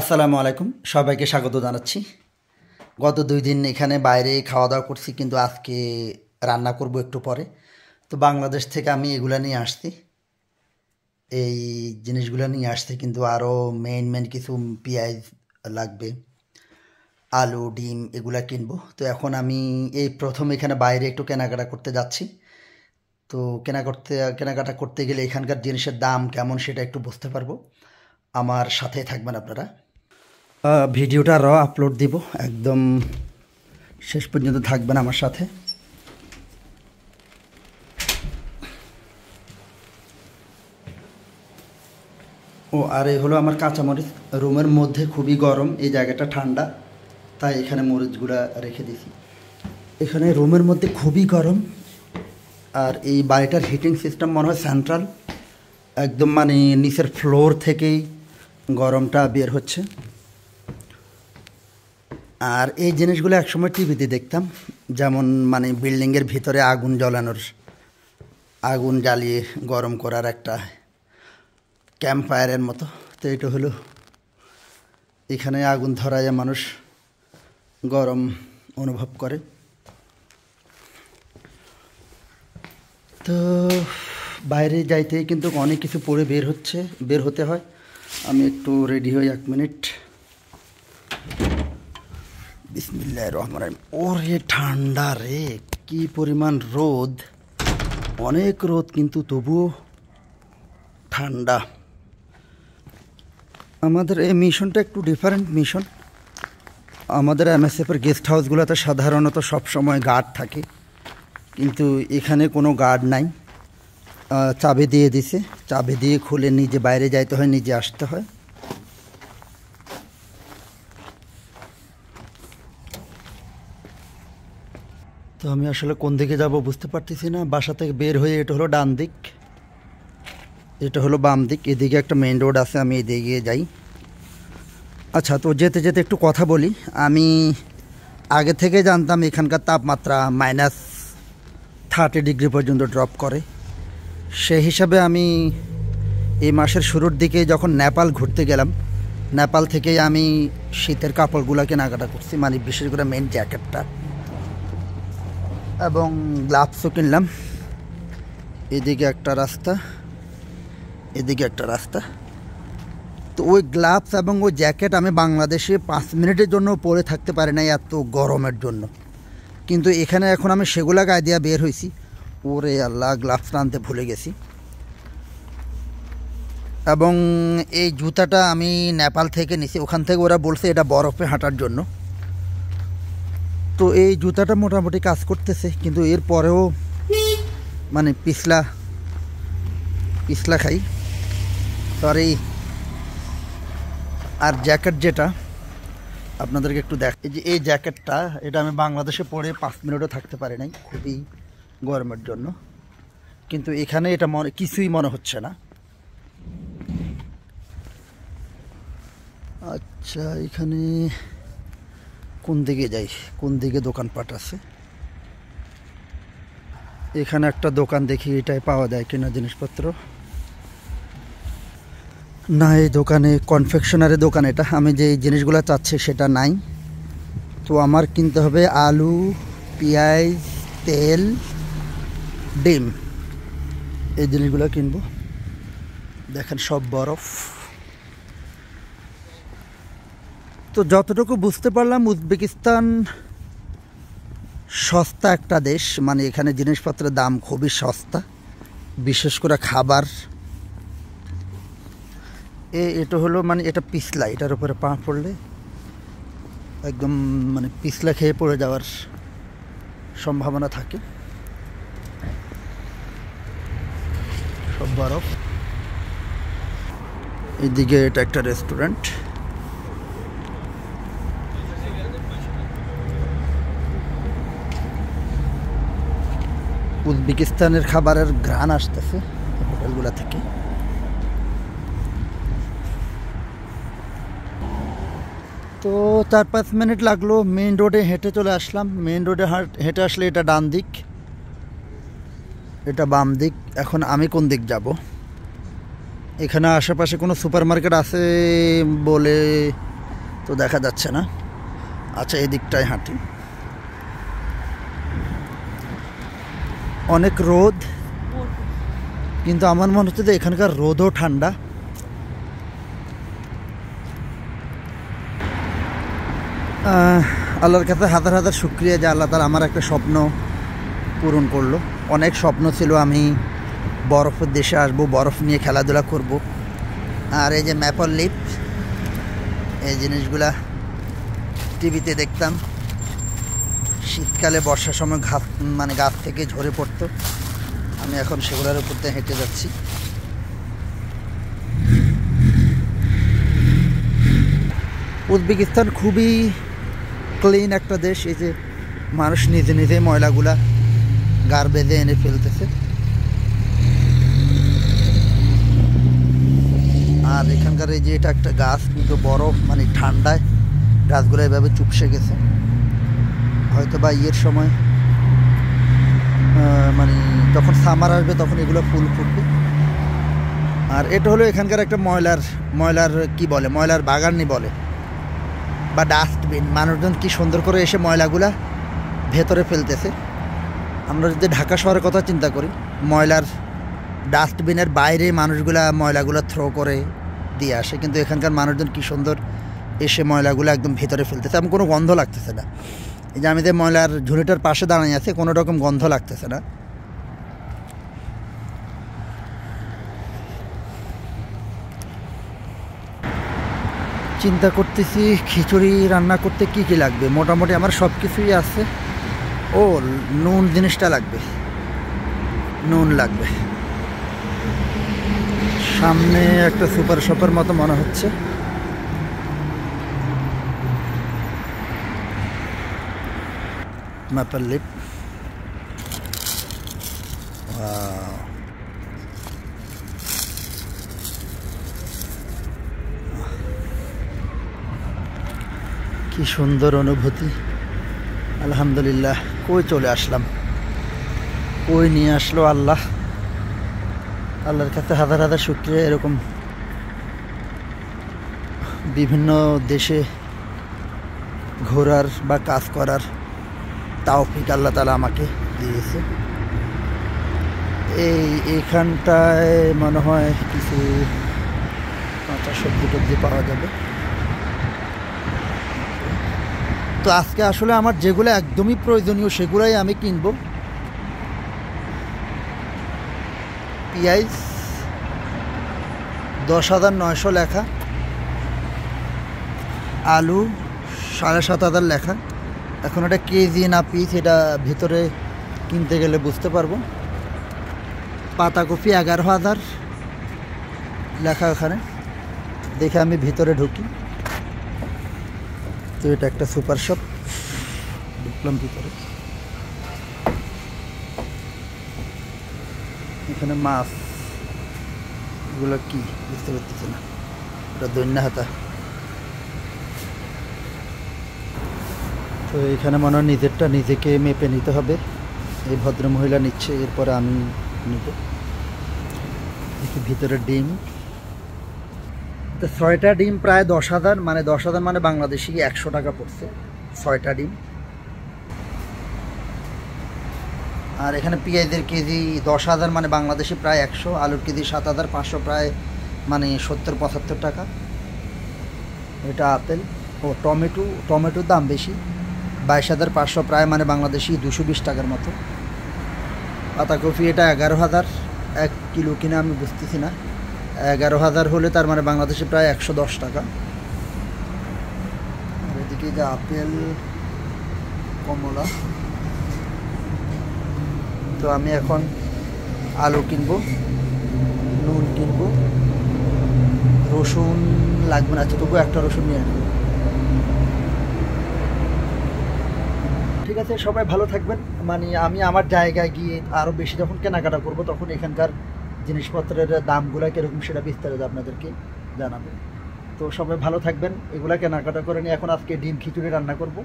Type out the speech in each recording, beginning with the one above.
আসসালামু আলাইকুম সবাইকে স্বাগত জানাচ্ছি। গত দুই দিন এখানে বাইরে খাওয়া দাওয়া করছি, কিন্তু আজকে রান্না করব একটু পরে। তো বাংলাদেশ থেকে আমি এগুলা নিয়ে আসছি, এই জিনিসগুলো নিয়ে আসছি, কিন্তু আরও মেইন কিছু পেঁয়াজ লাগবে, আলু, ডিম এগুলা কিনবো। তো এখন আমি এই প্রথম এখানে বাইরে একটু কেনাকাটা করতে যাচ্ছি। তো কেনাকাটা করতে গেলে এখানকার জিনিসের দাম কেমন সেটা একটু বুঝতে পারবো। আমার সাথে থাকবেন আপনারা, ভিডিওটা র আপলোড দিব, একদম শেষ পর্যন্ত থাকবেন আমার সাথে। ও আর এই হলো আমার কাঁচামরিচ, রুমের মধ্যে খুবই গরম, এই জায়গাটা ঠান্ডা, তাই এখানে মরিচগুলা রেখে দিয়েছি। এখানে রুমের মধ্যে খুবই গরম, আর এই বাড়িটার হিটিং সিস্টেম মনে হয় সেন্ট্রাল, একদম মানে নিচের ফ্লোর থেকেই গরমটা বের হচ্ছে। আর এই জিনিসগুলো একসময় টিভিতে দেখতাম, যেমন মানে বিল্ডিংয়ের ভিতরে আগুন জ্বালিয়ে গরম করার একটা ক্যাম্প ফায়ারের মতো। তো এটা হলো এখানে আগুন ধরায় মানুষ গরম অনুভব করে। তো বাইরে যাইতে কিন্তু অনেক কিছু পরে বের হতে হয়। আমি একটু রেডি হই, এক মিনিট। বিসমিল্লাহির রহমানির রহিম। ওরে ঠান্ডা রে, কি পরিমাণ রোদ, অনেক রোদ, কিন্তু তবুও ঠান্ডা। আমাদের এই মিশনটা একটু ডিফারেন্ট মিশন। আমাদের MSF-এর গেস্ট হাউসগুলোতে সাধারণত সবসময় গার্ড থাকে, কিন্তু এখানে কোনো গার্ড নাই, চাবি দিয়ে দিছে, চাবি দিয়ে খুলে নিজে বাইরে যাইতে হয়, নিজে আসতে হয়। তো আমি আসলে কোন দিকে যাব বুঝতে পারতেছি না। বাসা থেকে বের হয়ে এটা হলো ডান দিক, এটা হলো বাম দিক, এদিকে একটা মেইন রোড আছে, আমি এদিকে যাই। আচ্ছা, তো যেতে যেতে একটু কথা বলি। আমি আগে থেকে জানতাম এখানকার তাপমাত্রা -30 ডিগ্রি পর্যন্ত ড্রপ করে। সেই হিসাবে আমি এই মাসের শুরুর দিকে যখন নেপাল ঘুরতে গেলাম, নেপাল থেকেই আমি শীতের কাপড়গুলো কেনাকাটা করছি, মানে বিশেষ করে মেইন জ্যাকেটটা, এবং গ্লাভসও কিনলাম। এদিকে একটা রাস্তা, এদিকে একটা রাস্তা। তো ওই গ্লাভস এবং ওই জ্যাকেট আমি বাংলাদেশে 5 মিনিটের জন্য পরে থাকতে পারি না, এত গরমের জন্য। কিন্তু এখানে এখন আমি সেগুলা গায়ে দিয়ে বের হয়েছি। ওরে আল্লাহ, গ্লাভস আনতে ভুলে গেছি। এবং এই জুতাটা আমি নেপাল থেকে নিছি, ওখান থেকে ওরা বলছে এটা বরফে হাঁটার জন্য। তো এই জুতাটা মোটামুটি কাজ করতেছে, কিন্তু এর পরেও মানে পিছলা খাই, সরি। আর জ্যাকেট, যেটা আপনাদেরকে একটু দেখ, এই যে এই জ্যাকেটটা, এটা আমি বাংলাদেশে পরে 5 মিনিটও থাকতে পারি নাই, খুবই গরমের জন্য। কিন্তু এখানে এটা কিছুই মনে হচ্ছে না। আচ্ছা, এখানে কোন দিকে যাই, কোন দিকে দোকানপাট আছে? এখানে একটা দোকান দেখি, এটাই পাওয়া যায় কিনা জিনিসপত্র। না, এই দোকানে কনফেকশনারি দোকান, এটা আমি যে জিনিসগুলো চাচ্ছি সেটা নাই। তো আমার কিনতে হবে আলু, পেঁয়াজ, তেল, ডিম, এই জিনিসগুলো কিনবো। দেখেন সব বরফ। তো যতটুকু বুঝতে পারলাম, উজবেকিস্তান সস্তা একটা দেশ, মানে এখানে জিনিসপত্রের দাম খুবই সস্তা, বিশেষ করে খাবার। এটা হলো মানে এটা পিছলা, এটার উপরে পা পড়লে একদম মানে পিছলা খেয়ে পড়ে যাওয়ার সম্ভাবনা থাকে। সব বরফ। এদিকে এটা একটা রেস্টুরেন্ট। উজবেকিস্তানের খাবারের ঘ্রাণ আসতেছে হোটেলগুলো থেকে। তো 4-5 মিনিট লাগলো, মেইন রোডে হেঁটে চলে আসলাম। মেইন রোডে হেঁটে আসলে এটা ডান দিক, এটা বাম দিক। এখন আমি কোন দিক যাব? এখানে আশেপাশে কোনো সুপারমার্কেট আছে বলে তো দেখা যাচ্ছে না। আচ্ছা এদিকটায় হাঁটি। অনেক রোদ, কিন্তু আমার মনে হচ্ছে যে এখানকার রোদও ঠান্ডা। আল্লাহর কাছে হাজার হাজার শুক্রিয়া যে আল্লাহ তাআলা আমার একটা স্বপ্ন পূরণ করলো। অনেক স্বপ্ন ছিল আমি বরফের দেশে আসবো, বরফ নিয়ে খেলাধুলা করব। আর এই যে ম্যাপল লিফ, এই জিনিসগুলা টিভিতে দেখতাম, শীতকালে বর্ষার সময় গাছ থেকে ঝরে পড়তো। আমি এখন সেগুলোর উপর দিয়ে হেঁটে যাচ্ছি। উজবেকিস্তান খুবই ক্লিন একটা দেশ। এই যে মানুষ নিজে নিজে ময়লাগুলা গার্বেজে এনে ফেলতেছে। আর এখানকার এই যে এটা একটা গাছ, কিন্তু বরফ ঠান্ডায় গাছগুলো এভাবে চুপসে গেছে, হয়তো বা ইয়ের সময় যখন সামার আসবে তখন এগুলো ফুল ফুটবে। আর এটা হলো এখানকার একটা ময়লার কি বলে, ময়লার বাগানই বলে বা ডাস্টবিন। মানুষজন কি সুন্দর করে এসে ময়লাগুলা ভেতরে ফেলতেছে। আমরা যদি ঢাকা শহরের কথা চিন্তা করি, ময়লার ডাস্টবিনের বাইরে মানুষগুলা ময়লাগুলো থ্রো করে দিয়ে আসে, কিন্তু এখানকার মানুষজন কি সুন্দর এসে ময়লাগুলো একদম ভেতরে ফেলতেছে। আমি কোনো গন্ধ লাগতেছে না। এই যে আমি যে ময়লার ঝুড়িটার পাশে দাঁড়িয়ে আছে, কোনো রকম গন্ধ লাগতেছে না। চিন্তা করতেছি খিচুড়ি রান্না করতে কি কি লাগবে। মোটামুটি আমার সব কিছুই আছে। ও নুন জিনিসটা লাগবে, নুন লাগবে। সামনে একটা সুপার শপের মতো মনে হচ্ছে। ম্যাপল লিফ, কি সুন্দর অনুভূতি। আলহামদুলিল্লাহ, কই চলে আসলাম, কই নিয়ে আসলো আল্লাহ। আল্লাহর কাছে হাজার হাজার শুকরিয়া। এরকম বিভিন্ন দেশে ঘোরার বা কাজ করার তৌফিক আল্লাহ তাআলা আমাকে দিয়েছে। এইখানটায় মনে হয় কিছু কাঁচা সবজি টবজি পাওয়া যাবে। তো আজকে আসলে আমার যেগুলো একদমই প্রয়োজনীয় সেগুলাই আমি কিনবো। পেঁয়াজ 10,900 লেখা, আলু 7,500 লেখা। এখন এটা কেজি না পিস এটা ভিতরে কিনতে গেলে বুঝতে পারবো। পাতাকপি 11,000 লেখা। ওখানে দেখে আমি ভিতরে ঢুকি। তো এটা একটা সুপার শপ, ঢুকলাম ভিতরে। এখানে মাছ, এগুলো কি বুঝতে পারতেছি না। এটা দৈন্য হাতা। তো এখানে মনে হয় নিজেরটা নিজেকে মেপে নিতে হবে। এই ভদ্রমহিলা নিচ্ছে, এরপরে আমি নিব। ভিতরে ডিম, তো 6টা ডিম প্রায় 10,000, 10,000 বাংলাদেশি 100 টাকা পড়ছে 6টা ডিম। আর এখানে পেঁয়াজের কেজি 10,000 বাংলাদেশি প্রায় 100, আলুর কেজি 7,500 প্রায় 70-75 টাকা। এটা আপেল ও টমেটোর দাম বেশি, 22,500 প্রায় বাংলাদেশি 220 টাকার মতো। পাতাকপি এটা 11,000 1 কিলো কিনা আমি বুঝতেছি না। 11,000 হলে তার বাংলাদেশে প্রায় 110 টাকা। এদিকে যে আপেল, কমলা। তো আমি এখন আলু কিনবো, নুন কিনবো, রসুন লাগবে না, তবু একটা রসুন নিয়ে আসবো। ঠিক আছে, সবাই ভালো থাকবেন। আমি আমার জায়গায় গিয়ে আরও বেশি যখন কেনাকাটা করবো তখন এখানকার জিনিসপত্রের দামগুলো কীরকম সেটা বিস্তারিত আপনাদেরকে জানাবো। তো সবাই ভালো থাকবেন, এগুলা কেনাকাটা করে নিয়ে। এখন আজকে ডিম খিচুড়ি রান্না করব,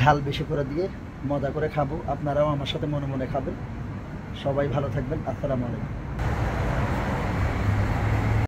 ঝাল বেশি করে দিয়ে মজা করে খাবো। আপনারাও আমার সাথে মনে মনে খাবেন। সবাই ভালো থাকবেন। আসসালামু আলাইকুম।